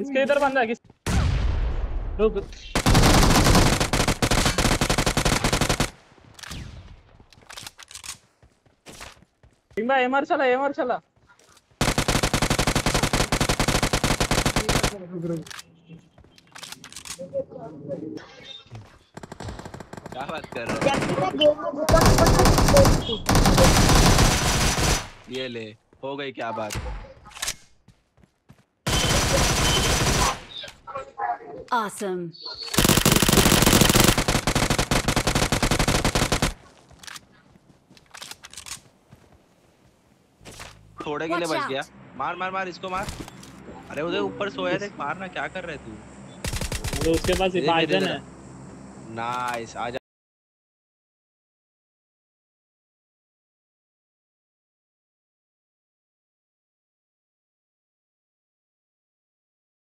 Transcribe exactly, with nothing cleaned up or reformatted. इसके इधर बंदा है। रुक सिंह भाई, एमआर चला एमआर चला। क्या बात कर रहा, ये ले हो गई क्या बात। Awesome. थोड़े के लिए बच गया। मार मार मार इसको मार। अरे उधर ऊपर सोया देख, मारना क्या कर रहे तू। उसके पास इफाइजन है। नाइस।